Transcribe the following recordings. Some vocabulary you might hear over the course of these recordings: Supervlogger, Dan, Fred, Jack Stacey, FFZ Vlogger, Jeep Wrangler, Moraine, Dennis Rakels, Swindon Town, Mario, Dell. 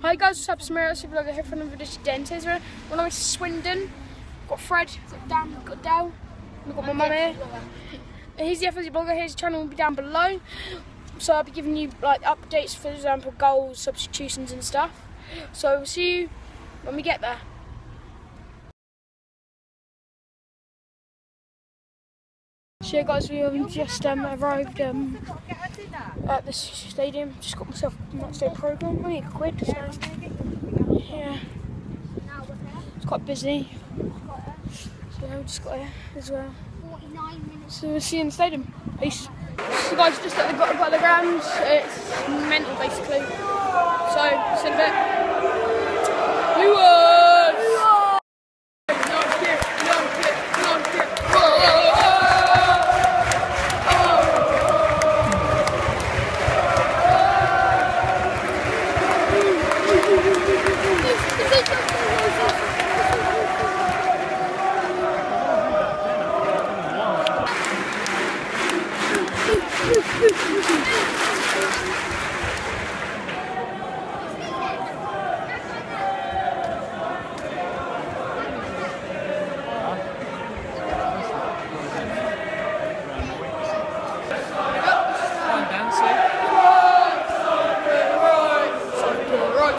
Hi guys, what's up? It's Mario, Supervlogger here for another video today. Today's we're going to Swindon. We've got Fred, we've got Dan, we've got Dell, we've got my mum here. He's the FFZ Vlogger, his channel will be down below. So I'll be giving you like updates, for example, goals, substitutions and stuff. So we'll see you when we get there. So yeah guys, we just arrived at this stadium. Just got myself a match day programme, only £1, so yeah, it's quite busy, so yeah, we just got here as well, so we'll see you in the stadium. Peace. So guys, just that we've got the grounds, it's mental basically, so it's in a bit. We were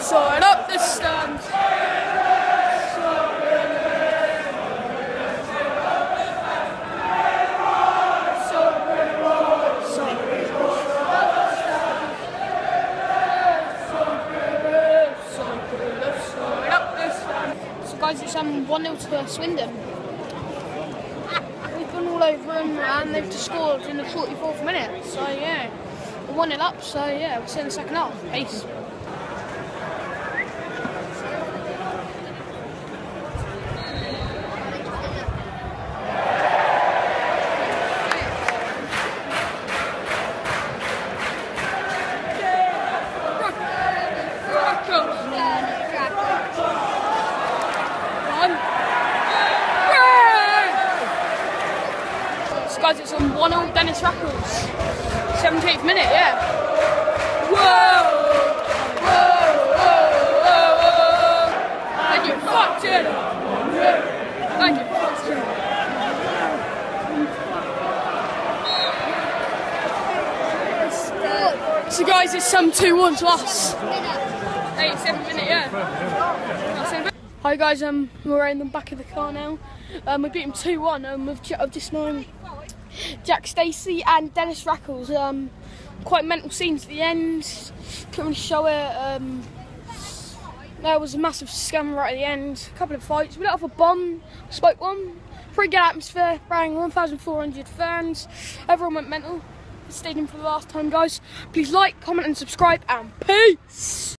side up the stands. So guys, it's 1-0 to Swindon. We've been all over them and they've just scored in the 44th minute. So yeah, we're 1-0 up. So yeah, we're still in the second half. Peace. Guys, it's on 1-0 Dennis Rakels, 17th minute, yeah. Whoa! Whoa! Whoa! Whoa! Whoa! And you fucked it! And you fucked it! So guys, it's 2-1 to us. 87th minute, yeah. Hi guys, Moraine, I'm back in the car now. We beat him 2-1, I've just known Jack Stacey and Dennis Rakels. Quite mental scenes at the end, couldn't really show it. There was a massive scam right at the end, a couple of fights, we let off a bomb, spoke one, pretty good atmosphere, rang 1,400 fans, everyone went mental. Stayed in for the last time guys, please like, comment and subscribe and peace!